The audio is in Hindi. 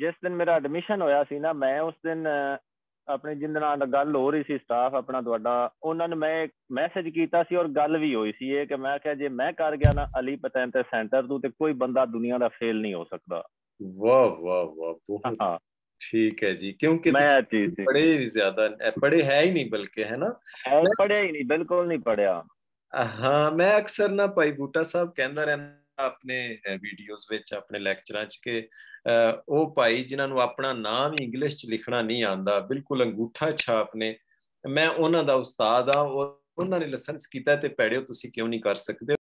जिस दिन मेरा एडमिशन होया सी ना, मैं उस दिन अपने जिन गल हो रही सी स्टाफ अपना तुहाडा, उन्होंने मैं मैसेज कीता सी और गल भी हुई सी कि मैं क्या जे मैं कर गया ना अली पतंत सेंटर तू, तो कोई बंदा दुनिया का फेल नहीं हो सकता। वाह वाह वाह, हाँ ठीक है जी, क्योंकि पढ़े ज्यादा पढ़े है ही नहीं, बल्कि है ना पढ़े ही नहीं, बिल्कुल नहीं पढ़िया। हाँ मैं अक्सर ना भाई बूटा साहब कहता रहना अपने वीडियोस विच अपने लैक्चरां च के ओ भाई जिन्हां नूं अपना नाम इंग्लिश च लिखना नहीं आंदा, बिल्कुल अंगूठा छाप ने, मैं उन्हां दा उस्ताद हाँ, उन्होंने लाइसेंस कीता ते पढ़िओ तुसीं क्यों नहीं कर सकते।